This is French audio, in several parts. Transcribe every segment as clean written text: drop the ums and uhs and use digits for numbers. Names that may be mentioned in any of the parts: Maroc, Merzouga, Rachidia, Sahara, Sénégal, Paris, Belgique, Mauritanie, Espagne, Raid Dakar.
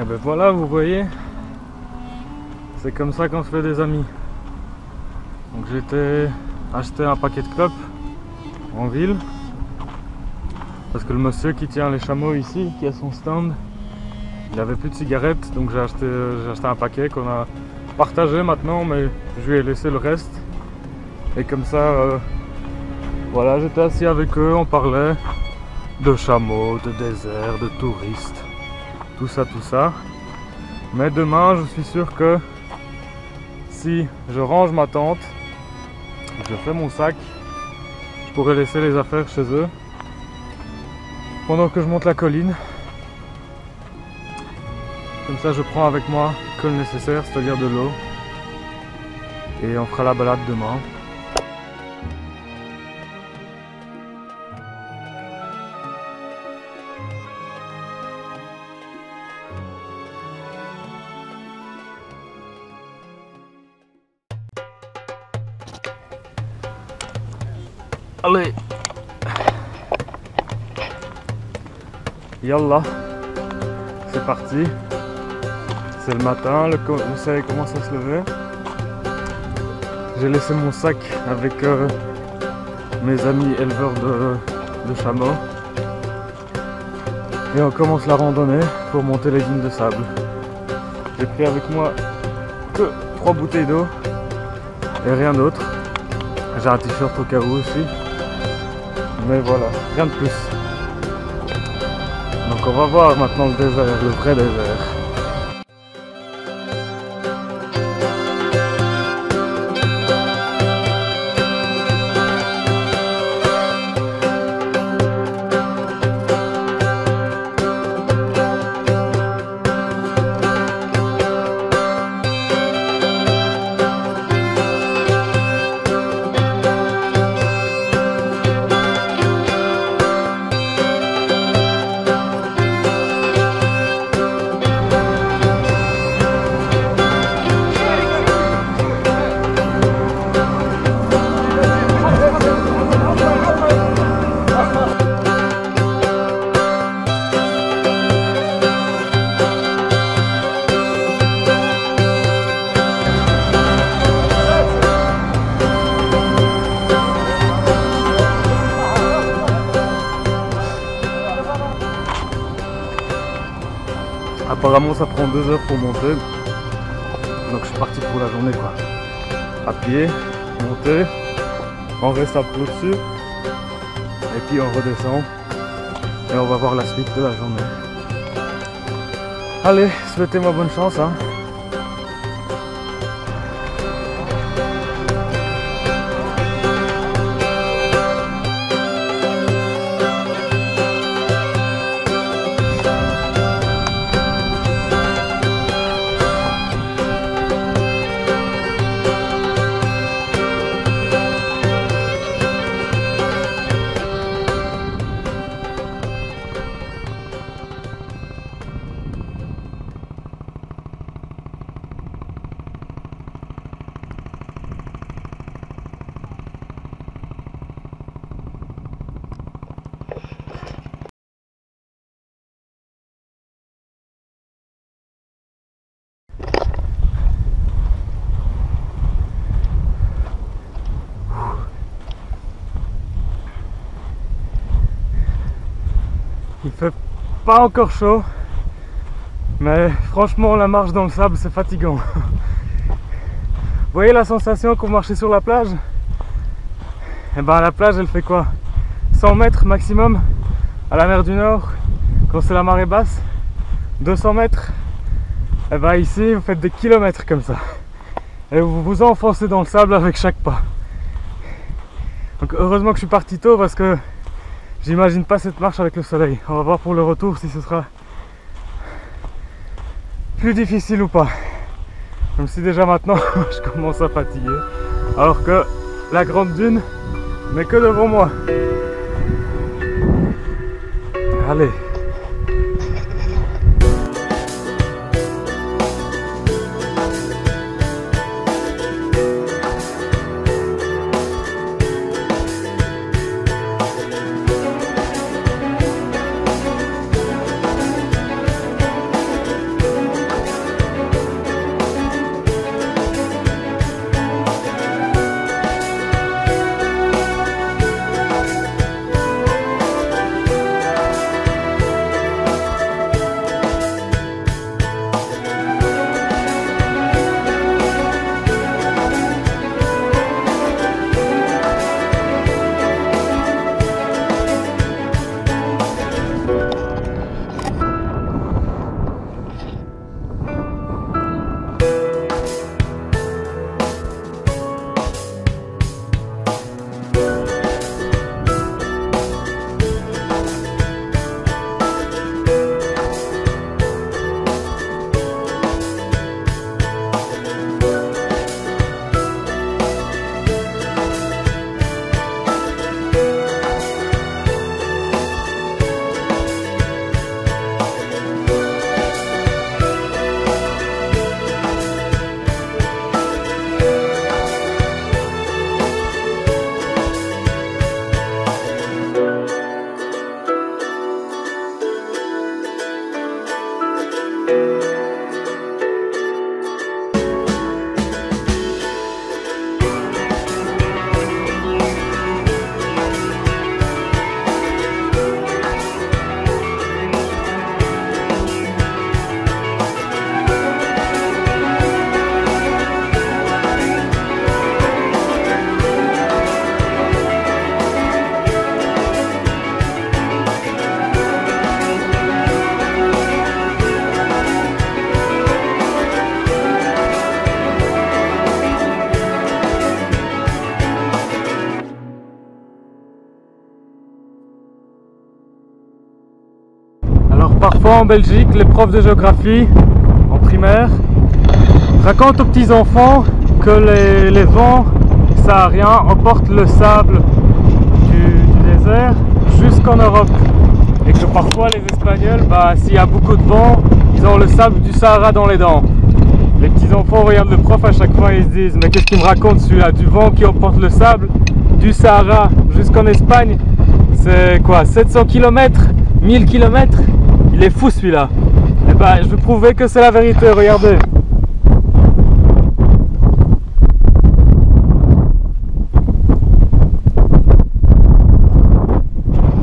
Et ben voilà, vous voyez, c'est comme ça qu'on se fait des amis. Donc j'étais acheté un paquet de clopes en ville, parce que le monsieur qui tient les chameaux ici, qui a son stand, il n'avait plus de cigarettes, donc j'ai acheté un paquet qu'on a partagé maintenant, mais je lui ai laissé le reste. Et comme ça, voilà, j'étais assis avec eux, on parlait de chameaux, de désert, de touristes, tout ça. Mais demain, je suis sûr que si je range ma tente, je fais mon sac, je pourrais laisser les affaires chez eux pendant que je monte la colline. Comme ça, je prends avec moi que le nécessaire, c'est-à-dire de l'eau, et on fera la balade demain. Allez, yallah, c'est parti. C'est le matin, le soleil commence à se lever. J'ai laissé mon sac avec mes amis éleveurs de chameaux. Et on commence la randonnée pour monter les dunes de sable. J'ai pris avec moi que 3 bouteilles d'eau et rien d'autre. J'ai un t-shirt au cas où aussi. Mais voilà, rien de plus. Donc on va voir maintenant le désert, le vrai désert. Apparemment ça prend 2 heures pour monter, donc je suis parti pour la journée quoi. À pied, monter, on reste un peu au-dessus, et puis on redescend, et on va voir la suite de la journée. Allez, souhaitez-moi bonne chance hein. Il fait pas encore chaud, mais franchement la marche dans le sable c'est fatigant. Vous voyez la sensation qu'on marchait sur la plage? Et ben la plage elle fait quoi, 100 mètres maximum à la mer du Nord quand c'est la marée basse, 200 mètres. Et ben ici vous faites des kilomètres comme ça et vous vous enfoncez dans le sable avec chaque pas. Donc heureusement que je suis parti tôt parce que j'imagine pas cette marche avec le soleil. On va voir pour le retour si ce sera plus difficile ou pas. Même si déjà maintenant je commence à fatiguer. Alors que la grande dune n'est que devant moi. Allez. Parfois en Belgique, les profs de géographie en primaire racontent aux petits enfants que les vents sahariens emportent le sable du désert jusqu'en Europe et que parfois les Espagnols, s'il y a beaucoup de vent, ils ont le sable du Sahara dans les dents. Les petits enfants regardent le prof à chaque fois et ils se disent mais qu'est-ce qu'il me raconte celui-là, du vent qui emporte le sable du Sahara jusqu'en Espagne, c'est quoi, 700 km, 1000 km? Il est fou celui-là. Et je vais prouver que c'est la vérité, regardez.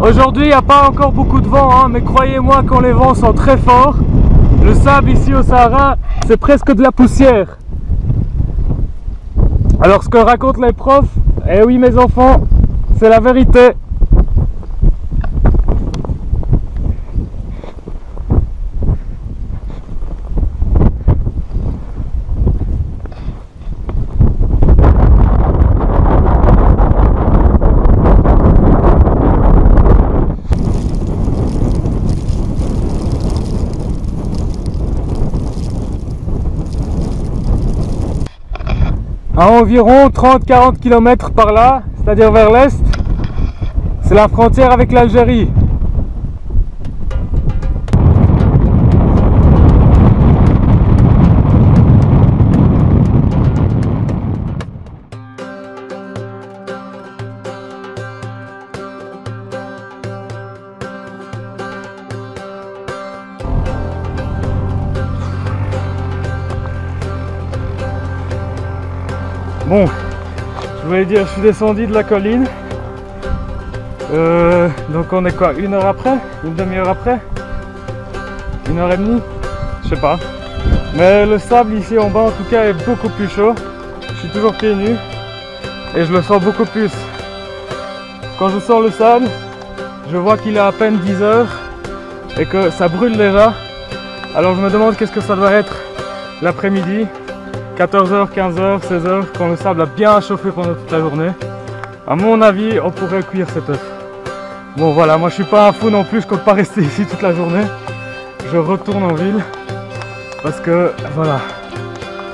Aujourd'hui, il n'y a pas encore beaucoup de vent, mais croyez-moi quand les vents sont très forts, le sable ici au Sahara, c'est presque de la poussière. Alors ce que racontent les profs, eh oui mes enfants, c'est la vérité. À environ 30-40 km par là, c'est-à-dire vers l'est, c'est la frontière avec l'Algérie. Bon, je voulais dire, je suis descendu de la colline, donc on est quoi, une heure après, une demi-heure après, une heure et demie, je sais pas, mais le sable ici en bas en tout cas est beaucoup plus chaud, je suis toujours pieds nus et je le sens beaucoup plus. Quand je sens le sable, je vois qu'il est à peine 10 heures et que ça brûle déjà, alors je me demande qu'est-ce que ça doit être l'après-midi. 14h, 15h, 16h, quand le sable a bien chauffé pendant toute la journée, à mon avis, on pourrait cuire cet œuf. Bon voilà, moi je suis pas un fou non plus, je compte pas rester ici toute la journée. Je retourne en ville, parce que voilà,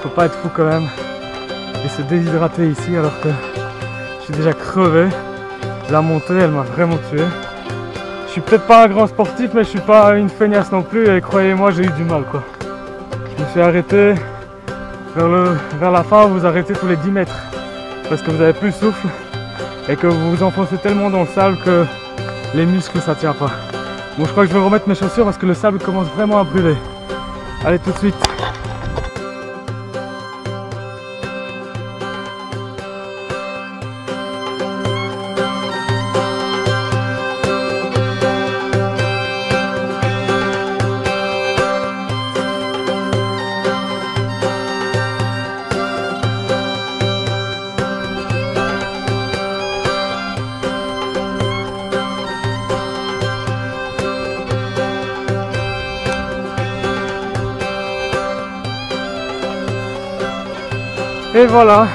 faut pas être fou quand même, et se déshydrater ici alors que je suis déjà crevé. La montée, elle m'a vraiment tué. Je suis peut-être pas un grand sportif, mais je suis pas une feignasse non plus, et croyez-moi, j'ai eu du mal quoi. Je me suis arrêté. Vers la fin, vous arrêtez tous les 10 mètres parce que vous n'avez plus le souffle et que vous vous enfoncez tellement dans le sable que les muscles ça tient pas. Bon, je crois que je vais remettre mes chaussures parce que le sable commence vraiment à brûler. Allez, tout de suite. Et voilà,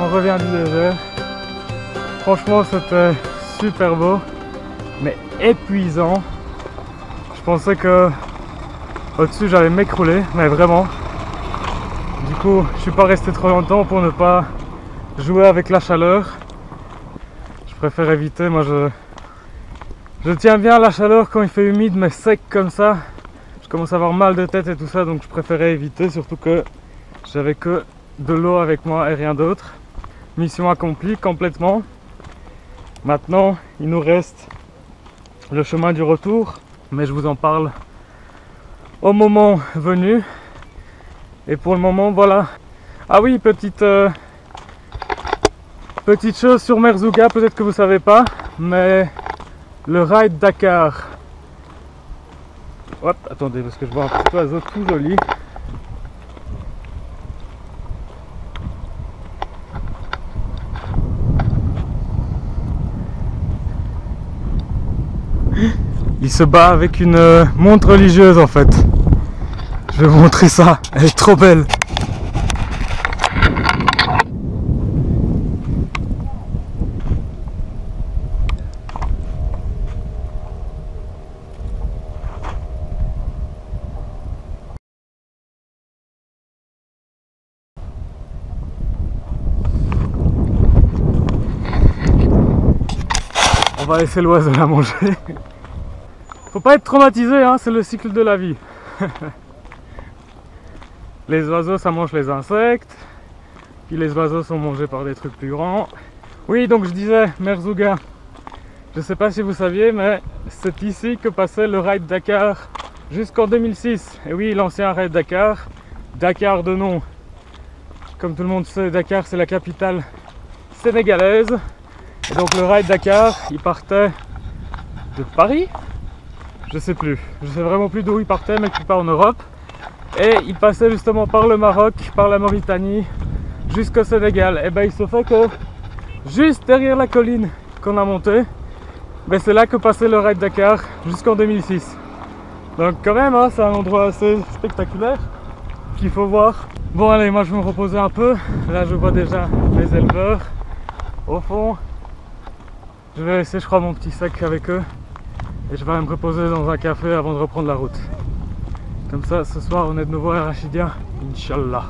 on revient du désert. Franchement, c'était super beau, mais épuisant. Je pensais que au-dessus, j'allais m'écrouler, mais vraiment. Du coup, je suis pas resté trop longtemps pour ne pas jouer avec la chaleur. Je préfère éviter. Moi, je tiens bien la chaleur quand il fait humide, mais sec comme ça. Je commence à avoir mal de tête et tout ça, donc je préférais éviter, surtout que j'avais que de l'eau avec moi et rien d'autre. Mission accomplie complètement. Maintenant, il nous reste le chemin du retour, mais je vous en parle au moment venu. Et pour le moment, voilà. Ah oui, petite chose sur Merzouga, peut-être que vous ne savez pas, mais le Raid Dakar. Hop, attendez, parce que je vois un petit oiseau tout joli. Il se bat avec une montre religieuse en fait. Je vais vous montrer ça, elle est trop belle. On va laisser l'oiseau la manger. Faut pas être traumatisé, hein, c'est le cycle de la vie. Les oiseaux, ça mange les insectes. Puis les oiseaux sont mangés par des trucs plus grands. Oui, donc je disais, Merzouga. Je sais pas si vous saviez, mais c'est ici que passait le Raid Dakar jusqu'en 2006. Et oui, l'ancien Raid Dakar. Dakar de nom. Comme tout le monde sait, Dakar, c'est la capitale sénégalaise. Et donc le Raid Dakar, il partait de Paris. Je sais plus, je sais vraiment plus d'où il partait, mais qu'il part en Europe. Et il passait justement par le Maroc, par la Mauritanie, jusqu'au Sénégal. Et ben il se fait que juste derrière la colline qu'on a montée, ben c'est là que passait le Raid Dakar jusqu'en 2006. Donc quand même, hein, c'est un endroit assez spectaculaire qu'il faut voir. Bon allez, moi je vais me reposer un peu. Là je vois déjà les éleveurs au fond. Je vais laisser, je crois, mon petit sac avec eux. Et je vais me reposer dans un café avant de reprendre la route. Comme ça, ce soir, on est de nouveau à Rachidia, Inch'Allah.